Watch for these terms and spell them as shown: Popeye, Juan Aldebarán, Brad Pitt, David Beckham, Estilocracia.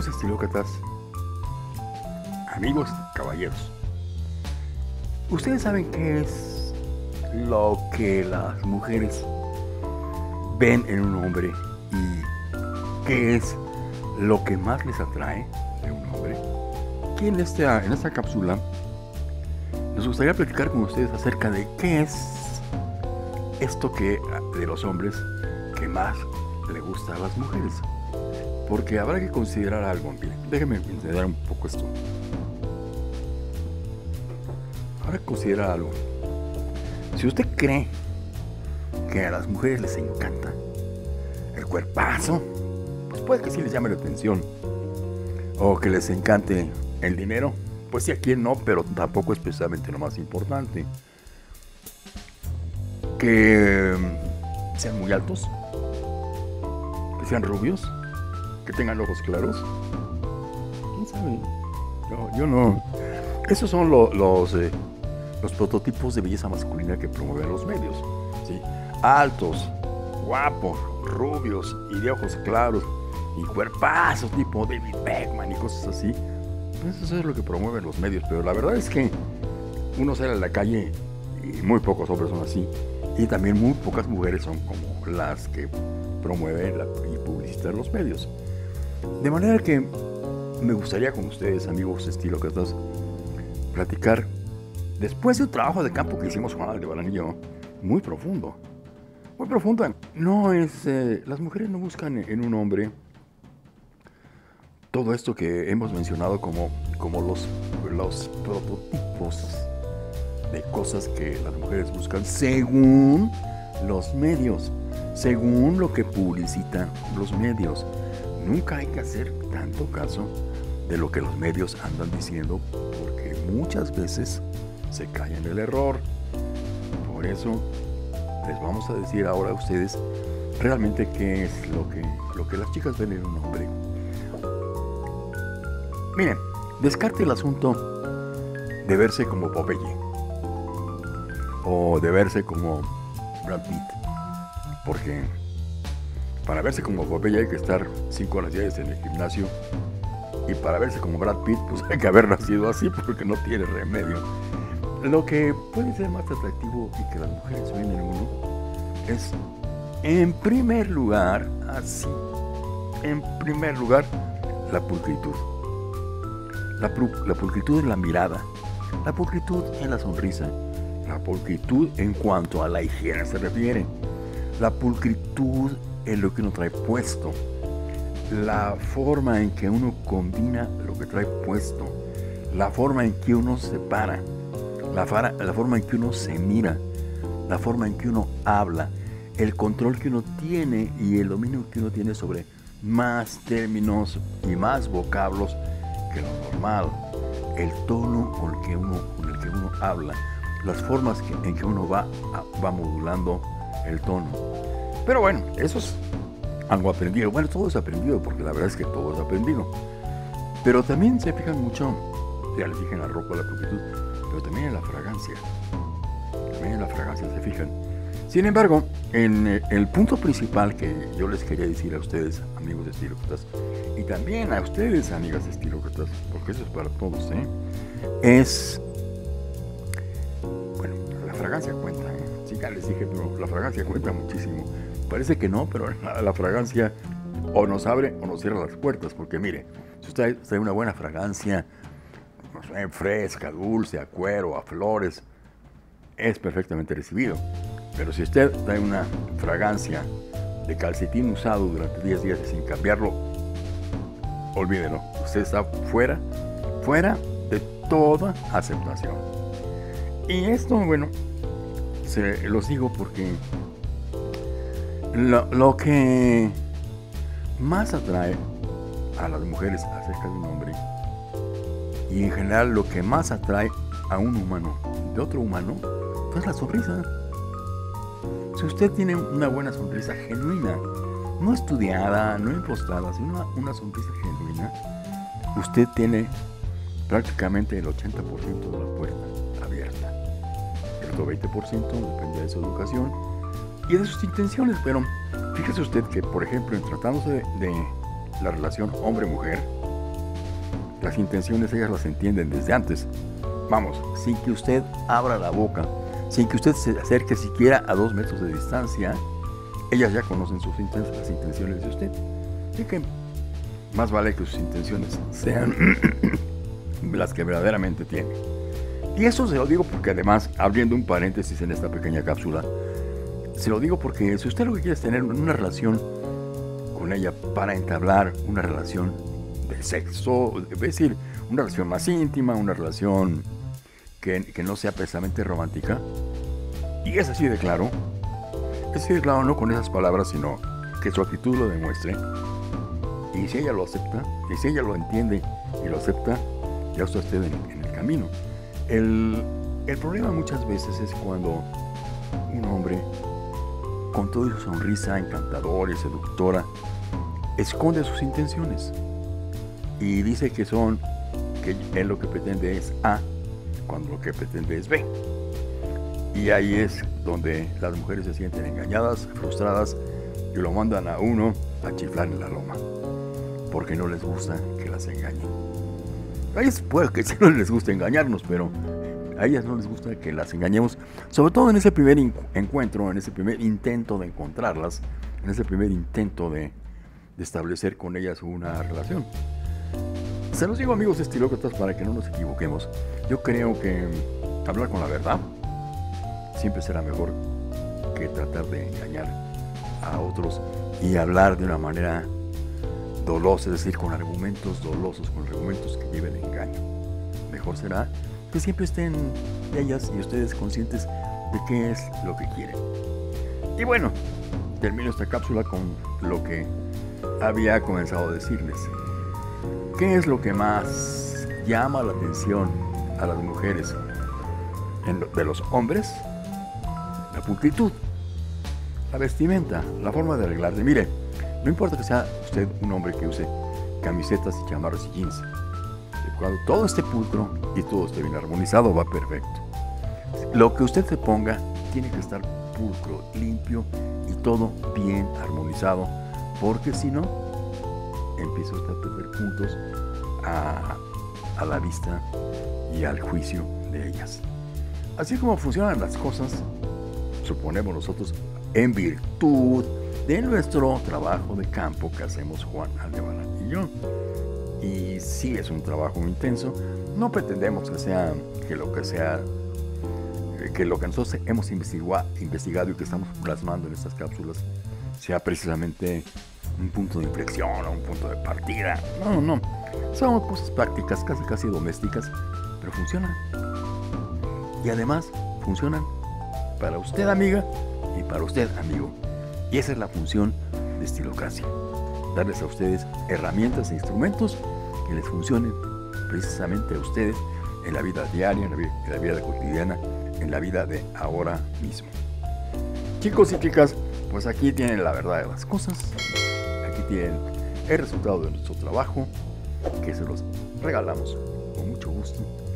Amigos estilócratas, amigos caballeros, ¿ustedes saben qué es lo que las mujeres ven en un hombre y qué es lo que más les atrae de un hombre? Aquí en esta cápsula nos gustaría platicar con ustedes acerca de qué es esto que de los hombres que más le gusta a las mujeres. Porque habrá que considerar algo. Déjenme considerar un poco esto. Habrá que considerar algo. Si usted cree que a las mujeres les encanta el cuerpazo, pues puede que sí les llame la atención. O que les encante el dinero, pues sí, a quién no, pero tampoco es precisamente lo más importante. Que sean muy altos, que sean rubios, que tengan ojos claros, quién sabe. Yo no. Esos son los prototipos de belleza masculina que promueven los medios, ¿sí? Altos, guapos, rubios y de ojos claros y cuerpazos tipo David Beckham y cosas así. Eso es lo que promueven los medios, pero la verdad es que uno sale a la calle y muy pocos hombres son así, y también muy pocas mujeres son como las que promueven y publicitan los medios. De manera que me gustaría con ustedes, amigos estilócratas, platicar, después de un trabajo de campo que hicimos Juan Aldebarán y yo, muy profundo, muy profundo. No es, las mujeres no buscan en un hombre todo esto que hemos mencionado como los prototipos de cosas que las mujeres buscan según los medios, según lo que publicitan los medios. Nunca hay que hacer tanto caso de lo que los medios andan diciendo, porque muchas veces se cae en el error. Por eso les vamos a decir ahora a ustedes realmente qué es lo que las chicas ven en un hombre. Miren, descarte el asunto de verse como Popeye o de verse como Brad Pitt, porque para verse como Popeye hay que estar 5 horas diarias en el gimnasio, y para verse como Brad Pitt pues hay que haber nacido así, porque no tiene remedio. Lo que puede ser más atractivo y que las mujeres ven en uno es, en primer lugar, así, en primer lugar, la pulcritud. La pulcritud en la mirada, la pulcritud en la sonrisa, la pulcritud en cuanto a la higiene se refiere, la pulcritud en lo que uno trae puesto, la forma en que uno combina lo que trae puesto, la forma en que uno se para, la forma en que uno se mira, la forma en que uno habla, el control que uno tiene y el dominio que uno tiene sobre más términos y más vocablos que lo normal, el tono con el que uno habla, las formas en que uno va modulando el tono. Pero bueno, eso es algo aprendido. Bueno, todo es aprendido, porque la verdad es que todo es aprendido. Pero también se fijan mucho, ya les dije, en la ropa, la pulcritud, pero también en la fragancia. También en la fragancia se fijan. Sin embargo, en el punto principal que yo les quería decir a ustedes, amigos estilócratas, y también a ustedes, amigas estilócratas, porque eso es para todos, ¿eh? Es, bueno, la fragancia cuenta, ¿eh? Sí, ya les dije, pero la fragancia cuenta muchísimo. Parece que no, pero la fragancia o nos abre o nos cierra las puertas, porque mire, si usted trae una buena fragancia, no sé, fresca, dulce, a cuero, a flores, es perfectamente recibido. Pero si usted trae una fragancia de calcetín usado durante 10 días y sin cambiarlo, olvídelo, usted está fuera de toda aceptación. Y esto, bueno, se los digo porque lo que más atrae a las mujeres acerca de un hombre, y en general lo que más atrae a un humano de otro humano, es la sonrisa. Si usted tiene una buena sonrisa genuina, no estudiada, no impostada, sino una sonrisa genuina, usted tiene prácticamente el 80% de la puerta abierta. El otro 20% depende de su educación y de sus intenciones. Pero fíjese usted que, por ejemplo, en tratándose de la relación hombre-mujer, Las intenciones ellas las entienden desde antes. Vamos, sin que usted abra la boca, sin que usted se acerque siquiera a 2 metros de distancia, ellas ya conocen sus intenciones, las intenciones de usted. Así que más vale que sus intenciones sean las que verdaderamente tiene. Y eso se lo digo porque, además, abriendo un paréntesis en esta pequeña cápsula, se lo digo porque si usted lo que quiere es tener una relación con ella para entablar una relación de sexo, es decir, una relación más íntima, una relación que no sea precisamente romántica, y es así de claro, no con esas palabras, sino que su actitud lo demuestre, y si ella lo acepta, y si ella lo entiende y lo acepta, ya está usted en el camino. El problema muchas veces es cuando un hombre, con toda su sonrisa encantadora y seductora, esconde sus intenciones y dice que él lo que pretende es A, cuando lo que pretende es B. Y ahí es donde las mujeres se sienten engañadas, frustradas, y lo mandan a uno a chiflar en la loma, porque no les gusta que las engañen. A ellas puede que sí no les guste engañarnos, pero a ellas no les gusta que las engañemos, sobre todo en ese primer encuentro, en ese primer intento de encontrarlas, en ese primer intento de establecer con ellas una relación. Se los digo, amigos estilócratas, para que no nos equivoquemos. Yo creo que hablar con la verdad siempre será mejor que tratar de engañar a otros y hablar de una manera dolosa, es decir, con argumentos dolosos, con argumentos que lleven engaño. Mejor será que siempre estén ellas y ustedes conscientes de qué es lo que quieren. Y bueno, termino esta cápsula con lo que había comenzado a decirles. ¿Qué es lo que más llama la atención a las mujeres de los hombres? La pulcritud, la vestimenta, la forma de arreglarse. Mire, no importa que sea usted un hombre que use camisetas y chamarras y jeans, cuando todo esté pulcro y todo esté bien armonizado, va perfecto. Lo que usted se ponga tiene que estar pulcro, limpio y todo bien armonizado, porque si no, empieza usted a perder puntos a la vista y al juicio de ellas. Así como funcionan las cosas, suponemos nosotros, en virtud de nuestro trabajo de campo que hacemos Juan Aldebarán y yo. Y sí, es un trabajo muy intenso. No pretendemos que lo que nosotros hemos investigado y que estamos plasmando en estas cápsulas sea precisamente un punto de inflexión o un punto de partida. No, no. Son cosas prácticas, casi domésticas, pero funcionan. Y además funcionan para usted, amiga, y para usted, amigo. Y esa es la función de Estilocracia: darles a ustedes herramientas e instrumentos que les funcionen precisamente a ustedes en la vida diaria, en la vida cotidiana, en la vida de ahora mismo. Chicos y chicas, pues aquí tienen la verdad de las cosas, aquí tienen el resultado de nuestro trabajo, que se los regalamos con mucho gusto.